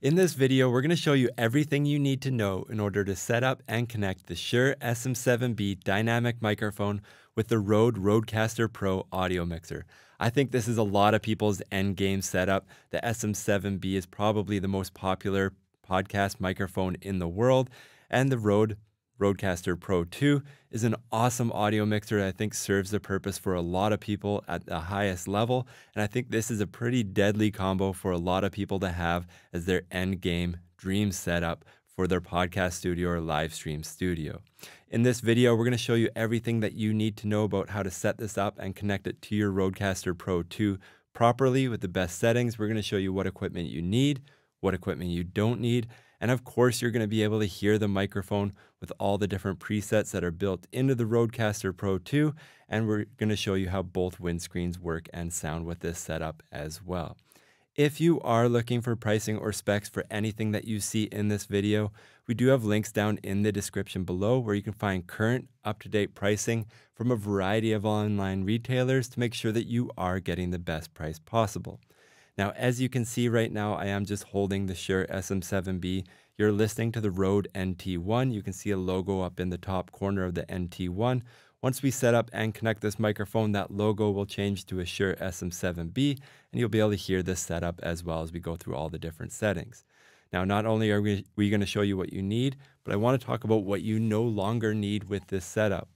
In this video, we're going to show you everything you need to know in order to set up and connect the Shure SM7B dynamic microphone with the Rode Rodecaster Pro audio mixer. I think this is a lot of people's end game setup. The SM7B is probably the most popular podcast microphone in the world, and the Rode Rodecaster Pro 2 is an awesome audio mixer that I think serves the purpose for a lot of people at the highest level, and I think this is a pretty deadly combo for a lot of people to have as their end game dream setup for their podcast studio or live stream studio. In this video, we're going to show you everything that you need to know about how to set this up and connect it to your Rodecaster Pro 2 properly with the best settings. We're going to show you what equipment you need, what equipment you don't need, and of course, you're going to be able to hear the microphone with all the different presets that are built into the Rodecaster Pro 2, and we're going to show you how both windscreens work and sound with this setup as well. If you are looking for pricing or specs for anything that you see in this video, we do have links down in the description below where you can find current, up-to-date pricing from a variety of online retailers to make sure that you are getting the best price possible. Now, as you can see right now, I am just holding the Shure SM7B. You're listening to the Rode NT1. You can see a logo up in the top corner of the NT1. Once we set up and connect this microphone, that logo will change to a Shure SM7B, and you'll be able to hear this setup as well as we go through all the different settings. Now, not only are we going to show you what you need, but I want to talk about what you no longer need with this setup.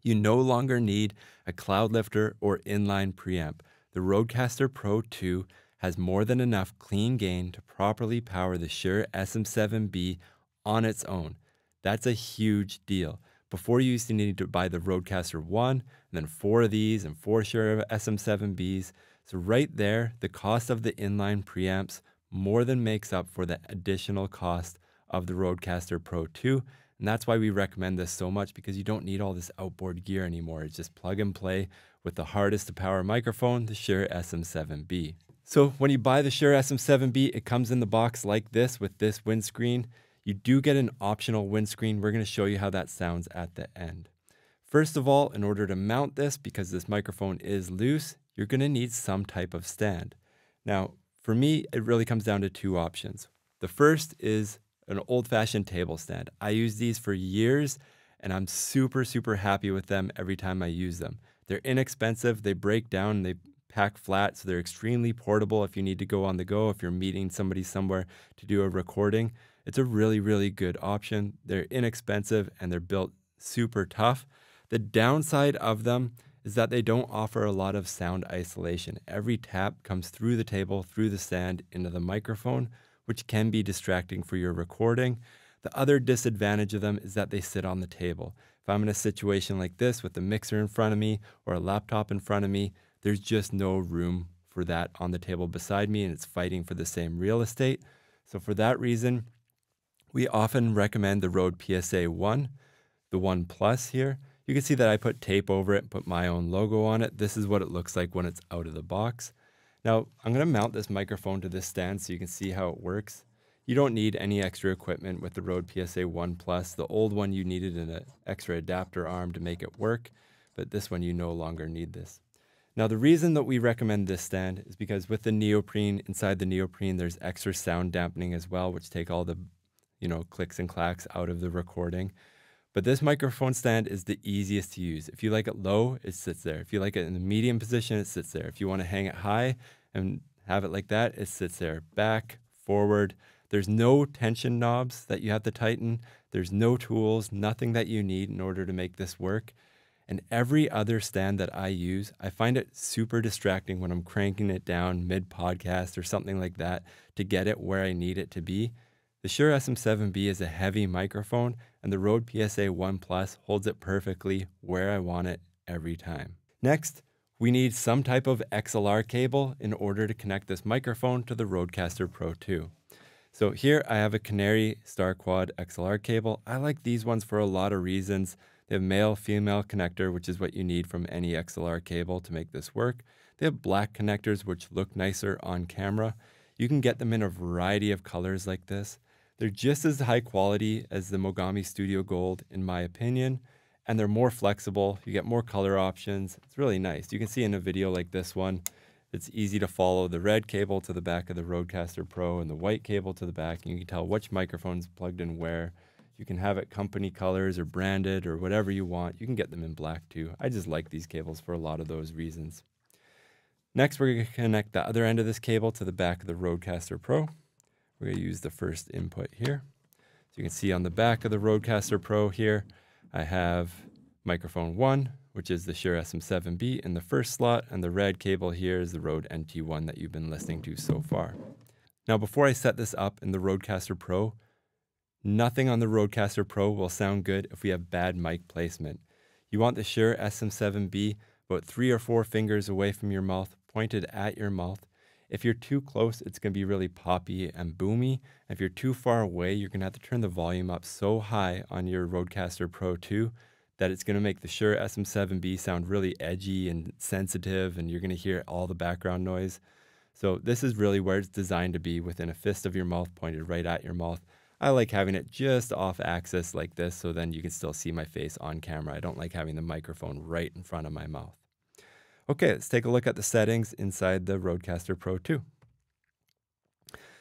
You no longer need a Cloudlifter or inline preamp. The Rodecaster Pro 2 has more than enough clean gain to properly power the Shure SM7B on its own. That's a huge deal. Before, you used to need to buy the Rodecaster 1, and then 4 of these, and 4 Shure SM7Bs. So right there, the cost of the inline preamps more than makes up for the additional cost of the Rodecaster Pro 2. And that's why we recommend this so much, because you don't need all this outboard gear anymore. It's just plug and play with the hardest to power microphone, the Shure SM7B. So when you buy the Shure SM7B, it comes in the box like this with this windscreen. You do get an optional windscreen. We're going to show you how that sounds at the end. First of all, in order to mount this, because this microphone is loose, you're going to need some type of stand. Now, for me, it really comes down to 2 options. The first is an old-fashioned table stand. I used these for years, and I'm super happy with them every time I use them. They're inexpensive, they break down, they pack flat, so they're extremely portable if you need to go on the go, if you're meeting somebody somewhere to do a recording. It's a really good option. They're inexpensive, and they're built super tough. The downside of them is that they don't offer a lot of sound isolation. Every tap comes through the table, through the stand, into the microphone, which can be distracting for your recording. The other disadvantage of them is that they sit on the table. If I'm in a situation like this with the mixer in front of me or a laptop in front of me, there's just no room for that on the table beside me, and it's fighting for the same real estate. So for that reason, we often recommend the Rode PSA1, the 1 Plus here. You can see that I put tape over it, put my own logo on it. This is what it looks like when it's out of the box. Now, I'm going to mount this microphone to this stand so you can see how it works. You don't need any extra equipment with the Rode PSA1 Plus. The old one, you needed an extra adapter arm to make it work, but this one, you no longer need this. Now, the reason that we recommend this stand is because with the neoprene, inside the neoprene, there's extra sound dampening as well, which take all the, clicks and clacks out of the recording. But this microphone stand is the easiest to use. If you like it low, it sits there. If you like it in the medium position, it sits there. If you want to hang it high and have it like that, it sits there. Back, forward. There's no tension knobs that you have to tighten. There's no tools, nothing that you need in order to make this work. And every other stand that I use, I find it super distracting when I'm cranking it down mid-podcast or something like that to get it where I need it to be. The Shure SM7B is a heavy microphone, and the Rode PSA1 Plus holds it perfectly where I want it every time. Next, we need some type of XLR cable in order to connect this microphone to the Rodecaster Pro 2. So here I have a Canary Star Quad XLR cable. I like these ones for a lot of reasons. They have male-female connector, which is what you need from any XLR cable to make this work. They have black connectors, which look nicer on camera. You can get them in a variety of colors like this. They're just as high quality as the Mogami Studio Gold, in my opinion, and they're more flexible. You get more color options. It's really nice. You can see in a video like this one, It's easy to follow the red cable to the back of the Rodecaster Pro and the white cable to the back, and you can tell which microphone's plugged in where. You can have it company colors or branded or whatever you want. You can get them in black too. I just like these cables for a lot of those reasons. Next, we're going to connect the other end of this cable to the back of the Rodecaster Pro. We're going to use the first input here. So you can see on the back of the Rodecaster Pro here, I have microphone 1, which is the Shure SM7B in the first slot, and the red cable here is the Rode NT1 that you've been listening to so far. Now, before I set this up in the Rodecaster Pro, nothing on the Rodecaster Pro will sound good if we have bad mic placement. You want the Shure SM7B about 3 or 4 fingers away from your mouth, pointed at your mouth. If you're too close, it's going to be really poppy and boomy. If you're too far away, you're going to have to turn the volume up so high on your Rodecaster Pro 2 that it's going to make the Shure SM7B sound really edgy and sensitive, and you're going to hear all the background noise. So this is really where it's designed to be, within a fist of your mouth, pointed right at your mouth. I like having it just off axis like this, so then you can still see my face on camera. I don't like having the microphone right in front of my mouth. Okay, let's take a look at the settings inside the Rodecaster Pro 2.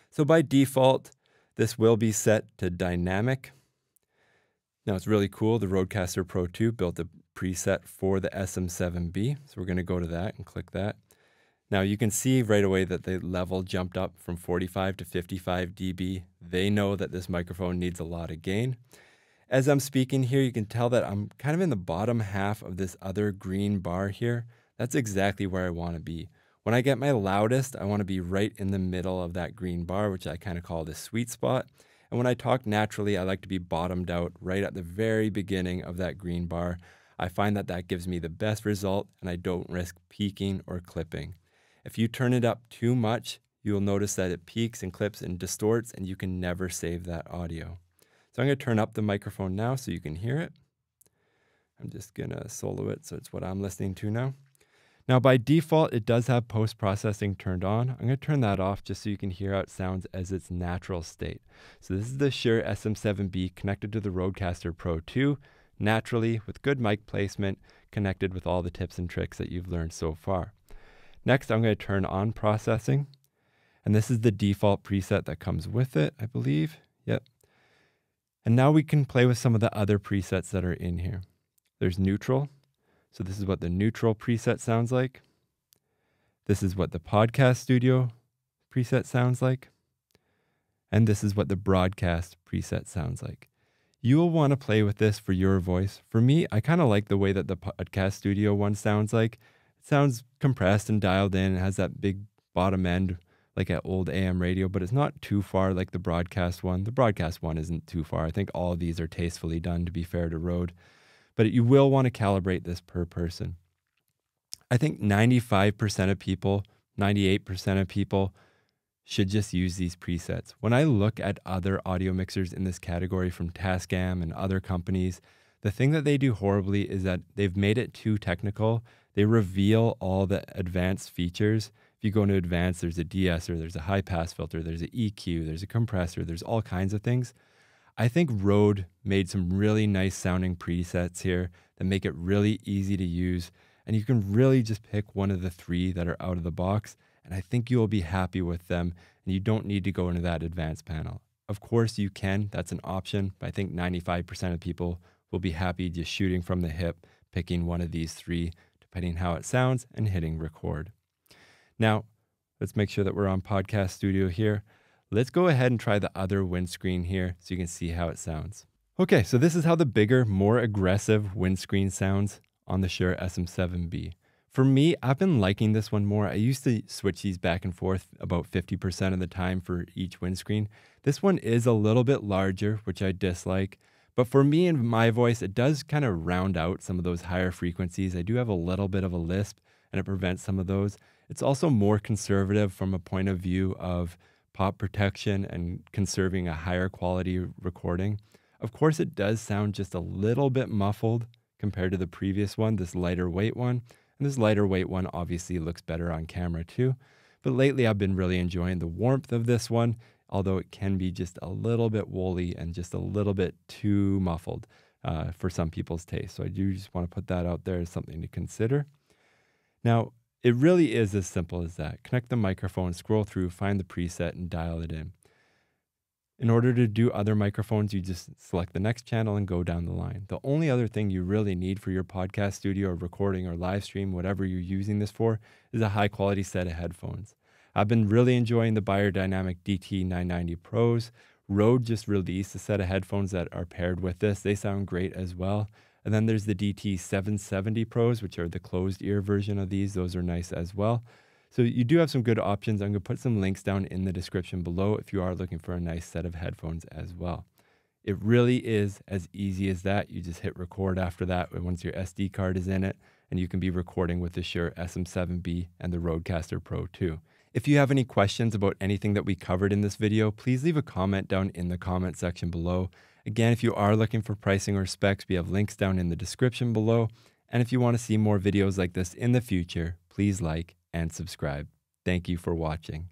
So by default, this will be set to dynamic. Now it's really cool, the Rodecaster Pro 2 built a preset for the SM7B. So we're going to go to that and click that. Now you can see right away that the level jumped up from 45 to 55 dB. They know that this microphone needs a lot of gain. As I'm speaking here, you can tell that I'm kind of in the bottom half of this other green bar here. That's exactly where I want to be. When I get my loudest, I want to be right in the middle of that green bar, which I kind of call the sweet spot. And when I talk naturally, I like to be bottomed out right at the very beginning of that green bar. I find that that gives me the best result, and I don't risk peaking or clipping. If you turn it up too much, you'll notice that it peaks and clips and distorts, and you can never save that audio. So I'm going to turn up the microphone now so you can hear it. I'm just going to solo it so it's what I'm listening to now. Now by default, it does have post-processing turned on. I'm going to turn that off just so you can hear how it sounds as its natural state. So this is the Shure SM7B connected to the Rodecaster Pro 2, naturally with good mic placement, connected with all the tips and tricks that you've learned so far. Next, I'm going to turn on processing, and this is the default preset that comes with it, I believe. Yep. And now we can play with some of the other presets that are in here. There's neutral. So this is what the neutral preset sounds like. This is what the podcast studio preset sounds like. And this is what the broadcast preset sounds like. You will want to play with this for your voice. For me, I kind of like the way that the podcast studio one sounds like. It sounds compressed and dialed in. It has that big bottom end like at old AM radio, but it's not too far like the broadcast one. The broadcast one isn't too far. I think all of these are tastefully done, to be fair to Rode, but you will want to calibrate this per person. I think 95% of people, 98% of people should just use these presets. When I look at other audio mixers in this category from Tascam and other companies, the thing that they do horribly is that they've made it too technical. They reveal all the advanced features. If you go into advanced, there's a de-esser, there's a high pass filter, there's an EQ, there's a compressor, there's all kinds of things. I think Rode made some really nice sounding presets here that make it really easy to use. And you can really just pick one of the 3 that are out of the box. And I think you'll be happy with them. And you don't need to go into that advanced panel. Of course you can, that's an option. But I think 95% of people will be happy just shooting from the hip, picking one of these 3, depending on how it sounds, and hitting record. Now, let's make sure that we're on Podcast Studio here. Let's go ahead and try the other windscreen here so you can see how it sounds. Okay, so this is how the bigger, more aggressive windscreen sounds on the Shure SM7B. For me, I've been liking this one more. I used to switch these back and forth about 50% of the time for each windscreen. This one is a little bit larger, which I dislike. But for me and my voice, it does kind of round out some of those higher frequencies. I do have a little bit of a lisp, and it prevents some of those. It's also more conservative from a point of view of pop protection and conserving a higher quality recording. Of course, it does sound just a little bit muffled compared to the previous one, this lighter weight one. And this lighter weight one obviously looks better on camera too. But lately, I've been really enjoying the warmth of this one, although it can be just a little bit woolly and just a little bit too muffled for some people's taste. So I do just want to put that out there as something to consider. Now, It really is as simple as that. Connect the microphone, scroll through, find the preset, and dial it in. In order to do other microphones, you just select the next channel and go down the line. The only other thing you really need for your podcast studio or recording or live stream, whatever you're using this for, is a high-quality set of headphones. I've been really enjoying the Beyerdynamic DT 990 Pros. Rode just released a set of headphones that are paired with this. They sound great as well. And then there's the DT770 Pros, which are the closed-ear version of these. Those are nice as well. So you do have some good options. I'm going to put some links down in the description below if you are looking for a nice set of headphones as well. It really is as easy as that. You just hit record after that once your SD card is in it, and you can be recording with the Shure SM7B and the Rodecaster Pro 2. If you have any questions about anything that we covered in this video, please leave a comment down in the comment section below. Again, if you are looking for pricing or specs, we have links down in the description below. And if you want to see more videos like this in the future, please like and subscribe. Thank you for watching.